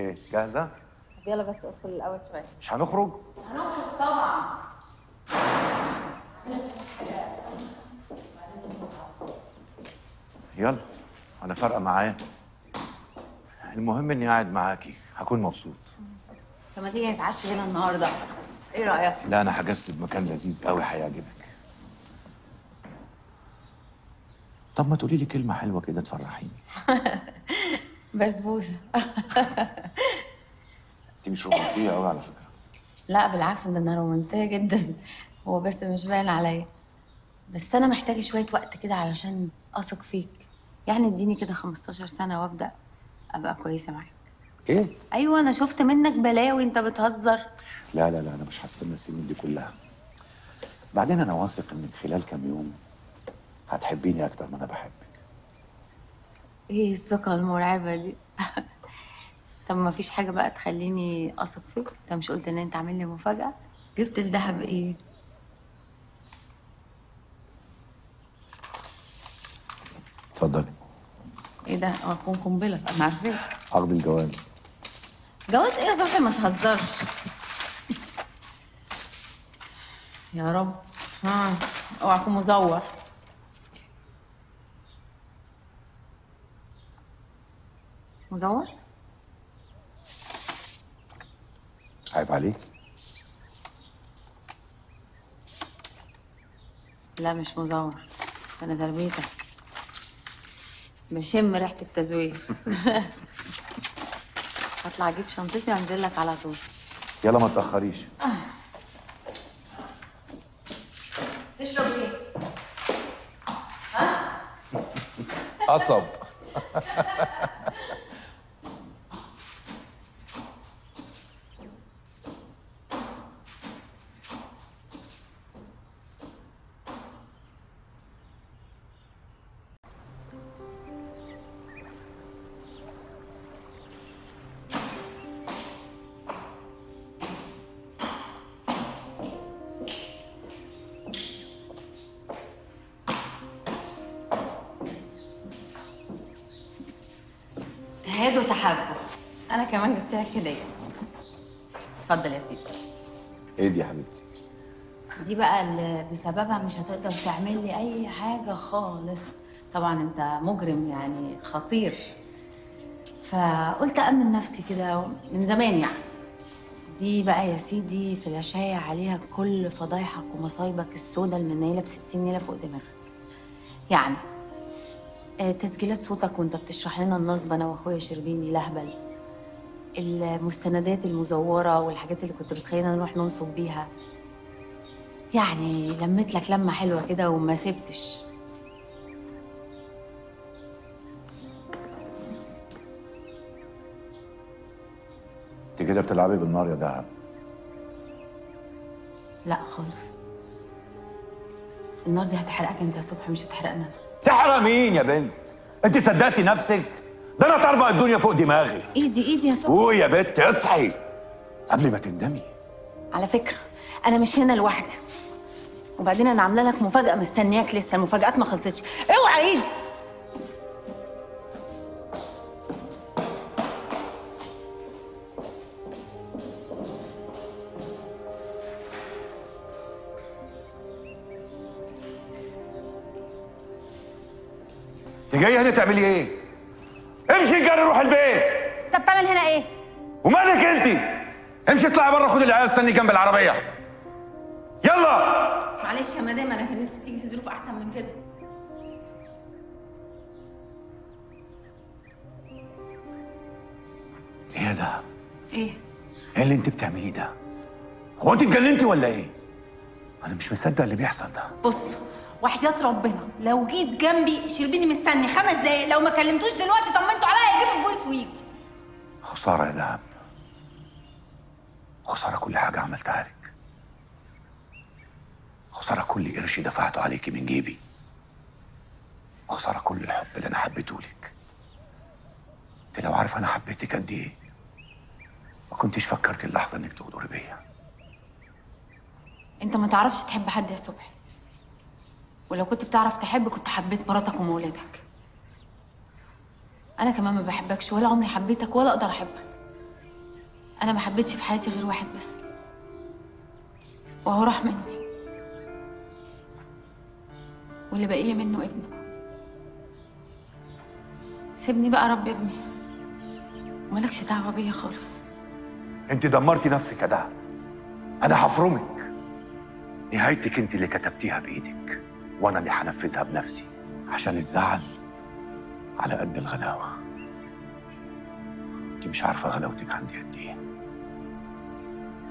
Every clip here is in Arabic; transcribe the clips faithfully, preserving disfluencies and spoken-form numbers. ايه جاهزه؟ يلا بس ادخل الاول شويه. مش هنخرج؟ هنخرج طبعا. يلا انا فارقه معاه، المهم اني قاعد معاكي هكون مبسوط. طب ما تيجي نتعشى هنا النهارده، ايه رايك؟ لا انا حجزت بمكان لذيذ قوي هيعجبك. طب ما تقولي لي كلمه حلوه كده تفرحيني. بسبوسه. انت مش رومانسيه قوي على فكره. لا بالعكس، ده انا رومانسيه جدا، هو بس مش باين عليا. بس انا محتاجه شويه وقت كده علشان اثق فيك، يعني اديني كده خمستاشر سنة وابدا ابقى كويسه معاك. ايه؟ ايوه انا شفت منك بلاوي، انت بتهزر. لا لا لا انا مش هستنى السنين دي كلها. بعدين انا واثق انك خلال كام يوم هتحبيني اكتر ما انا بحبك. ايه الثقه المرعبه دي؟ طب ما فيش حاجه بقى تخليني اثق فيك؟ انت مش قلت ان انت عامل لي مفاجاه؟ جبت الذهب ايه؟ اتفضلي. ايه ده؟ هكون قنبله، انا عارفاك. عقد الجواز. جواز ايه يا زوحي؟ ما تهزرش. يا رب ها اوعى اكون مزور. مزور؟ عيب عليك. لا مش مزور، انا تربيتك بشم ريحه التزوير. هطلع اجيب شنطتي وانزل لك على طول. يلا ما تاخريش. تشرب ايه؟ ها؟ قصب. هادوا تحبوا، انا كمان جبت لك هديه. اتفضل يا سيدي. ايه دي يا حبيبتي؟ دي بقى اللي بسببها مش هتقدر تعمل لي اي حاجه خالص. طبعا انت مجرم يعني خطير، فقلت امن نفسي كده من زمان يعني. دي بقى يا سيدي فلاشايه عليها كل فضايحك ومصايبك السودا المنيله ب ستين نيله فوق دماغك. يعني تسجيلات صوتك وانت بتشرح لنا النصب انا واخويا شربيني لهبل، المستندات المزوره والحاجات اللي كنت بتخلينا نروح ننصب بيها. يعني لميت لك لمه حلوه كده وما سبتش. انت كده بتلعبي بالنار يا دهب. لا خالص، النار دي هتحرقك انت يا صبحي مش هتحرقنا. تحرق مين يا بنت؟ انت صدقتي نفسك؟ ده انا طربق الدنيا فوق دماغي. ايدي ايدي يا صبحي. قومي يا بنت اصحي قبل ما تندمي. على فكره انا مش هنا لوحدي، وبعدين انا عامله لك مفاجاه مستنياك لسه، المفاجات ما خلصتش. اوعى ايدي. انت جايه هنا تعملي ايه؟ امشي جري روح البيت. طب تعمل هنا ايه؟ ومالك انت؟ امشي اطلعي بره خدي العيال استني جنب العربيه. يلا. معلش يا مدام انا كان نفسي تيجي في ظروف احسن من كده. ايه ده؟ ايه؟ ايه اللي انت بتعمليه ده؟ هو انت اتجننتي ولا ايه؟ انا مش مصدق اللي بيحصل ده. بص وحياة ربنا لو جيت جنبي شربيني مستني خمس دقايق، لو ما كلمتوش دلوقتي طمنتوا عليا هيجيب البوليس ويجي. خساره يا دهب، خساره كل حاجه عملتها لك، خساره كل قرش دفعته عليكي من جيبي، خساره كل الحب اللي انا حبيته لك. انت لو عارفه انا حبيتك قد ايه ما كنتش فكرت اللحظه انك تغدري بيا. انت ما تعرفش تحب حد يا صبحي، ولو كنت بتعرف تحب كنت حبيت مراتك ومولاتك. انا كمان ما بحبكش ولا عمري حبيتك ولا اقدر احبك، انا ما حبيتش في حياتي غير واحد بس، وهو راح مني، واللي بقي منه ابنه. سيبني بقى رب ابني، ومالكش دعوه بيا خالص. انت دمرتي نفسك يا دهب، انا هفرمك. نهايتك انت اللي كتبتيها بايدك، وانا اللي هنفذها بنفسي. عشان الزعل على قد الغلاوه. انت مش عارفه غلاوتك عندي قد ايه.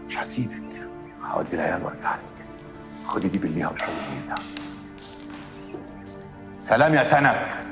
مش هسيبك، هودي العيال وارجع لك. خدي دي بالليها وشوفي دي. سلام يا تنك.